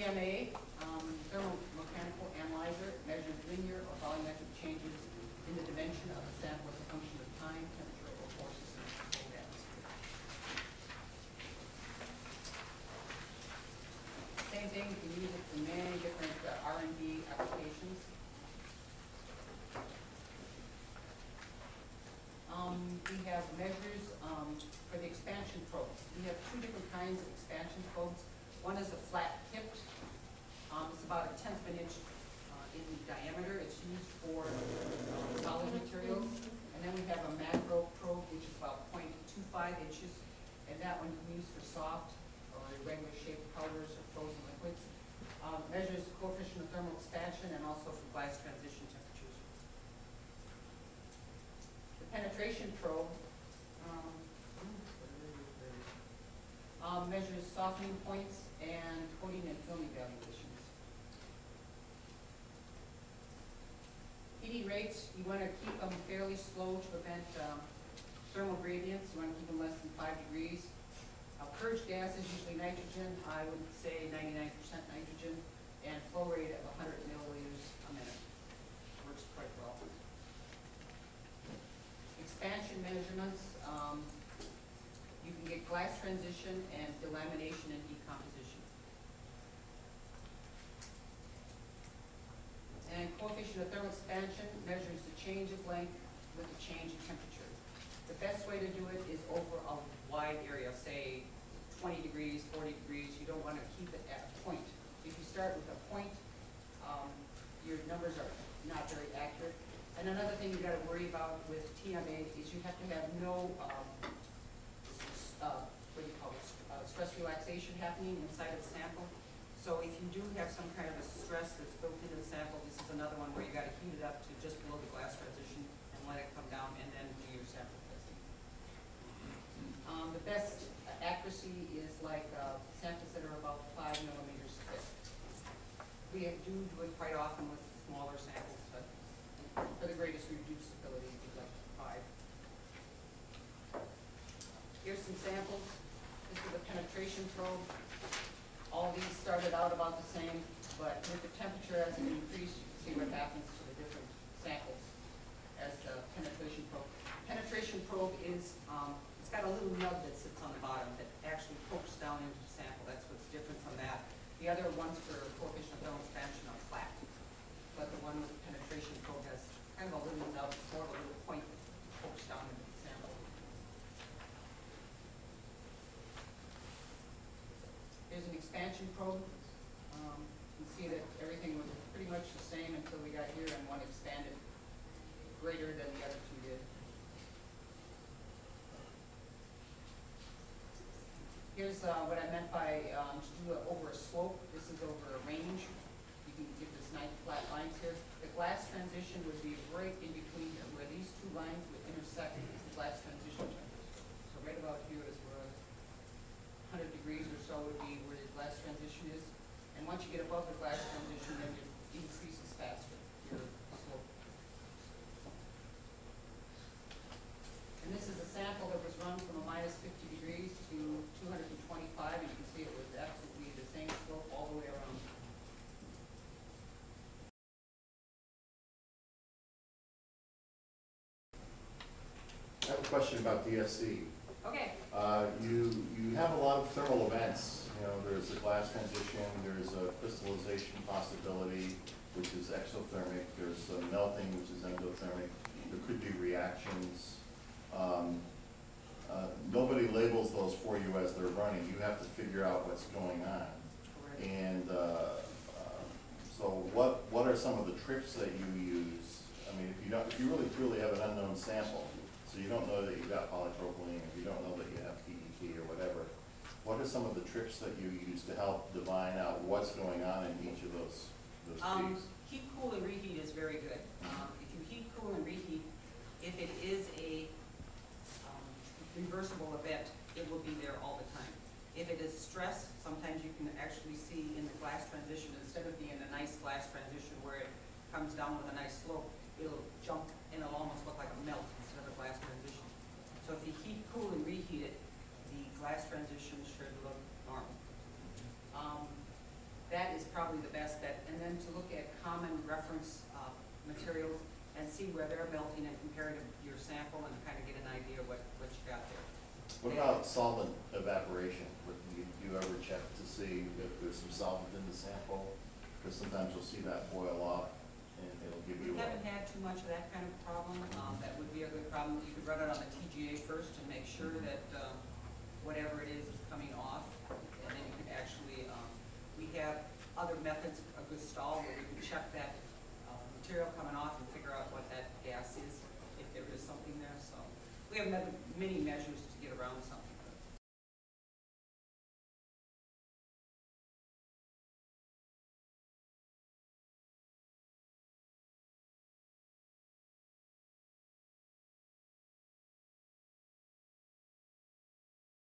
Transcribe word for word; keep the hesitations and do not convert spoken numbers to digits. T M A, um, thermomechanical analyzer, measures linear or volumetric changes in the dimension of the sample as a function of time, temperature, or forces in the cold atmosphere. Same thing, you can use it for many different uh, R and D applications. Um, we have measures um, for the expansion probes. We have two different kinds of expansion probes. One is a flat-tipped. Um, it's about a tenth of an inch uh, in diameter. It's used for uh, solid materials. And then we have a macro probe, which is about zero point two five inches. And that one you can use for soft or irregular shaped powders or frozen liquids. Um, measures the coefficient of thermal expansion and also for glass transition temperatures. The penetration probe um, Um, measures softening points and coating and film evaluations. Heating rates, you want to keep them fairly slow to prevent um, thermal gradients. You want to keep them less than five degrees. Uh, purge gas is usually nitrogen. I would say ninety-nine percent nitrogen, and flow rate of one hundred milliliters a minute. Works quite well. Expansion measurements. Um, You can get glass transition and delamination and decomposition. And coefficient of thermal expansion measures the change of length with the change in temperature. The best way to do it is over a wide area, say twenty degrees, forty degrees. You don't want to keep it at a point. If you start with a point, um, your numbers are not very accurate. And another thing you've got to worry about with T M A is you have to have no um, Uh, what do you call it, uh, stress relaxation happening inside of the sample. So if you do have some kind of a stress that's built into the sample, this is another one where you got to heat it up to just below the glass transition and let it come down and then do your sample testing. Um, the best uh, accuracy is like uh, samples that are about five millimeters thick. We do do it quite often with smaller samples, but for the greatest reducibility, we'd like five. Here's some samples. This is a penetration probe. All these started out about the same, but with the temperature as it increased, you can see what happens to the different samples as the penetration probe. Penetration probe is, um, it's got a little nub that sits on the bottom that actually pokes down into the sample. That's what's different from that. The other ones for coefficient of thermal expansion are flat, but the one with the penetration probe has kind of a little nub, more of a little point that pokes down into the sample. Here's an expansion probe. Um, you can see that everything was pretty much the same until we got here, and one expanded greater than the other two did. Here's uh, what I meant by um, to do it over a slope. This is over a range. You can get this nice flat lines here. The glass transition would be right in between here, where these two lines would intersect is the glass transition temperature. So right about here is where one hundred degrees or so would be where the glass transition is. And once you get above the glass transition, then it increases faster, your slope. And this is a sample that was run from a minus fifty degrees to two hundred twenty-five, and you can see it was absolutely the same slope all the way around. I have a question about D S C. Okay. Uh, you you have a lot of thermal events. You know, there's a glass transition, there's a crystallization possibility, which is exothermic. There's uh, melting, which is endothermic. There could be reactions. Um, uh, nobody labels those for you as they're running. You have to figure out what's going on. Correct. And uh, uh, so, what what are some of the tricks that you use? I mean, if you don't, if you really truly have an unknown sample. So you don't know that you've got polypropylene, if you don't know that you have P E T or whatever, what are some of the tricks that you use to help divine out what's going on in each of those those um, things? Heat, cool, and reheat is very good. Um, if you heat, cool, and reheat, if it is a um, reversible event, it will be there all the time. If it is stress, sometimes you can actually see in the glass transition, instead of being a nice glass transition where it comes down with a nice slope, it'll jump and it'll almost look like a melt instead of a glass transition. So if you heat, cool, and reheat it, the glass transition should look normal. Um, that is common reference uh, materials and see where they're melting and compare it to your sample and kind of get an idea of what, what you got there. What yeah. about solvent evaporation? Would you, you ever check to see if there's some solvent in the sample? Because sometimes you'll see that boil off and it'll give you. We haven't had too much of that kind of problem. Um, that would be a good problem. You could run it on the T G A first to make sure that um, whatever it is is coming off, and then you could actually. Um, we have other methods of Gestalt where you can check that uh, material coming off and figure out what that gas is, if there is something there. So we have many measures to get around something.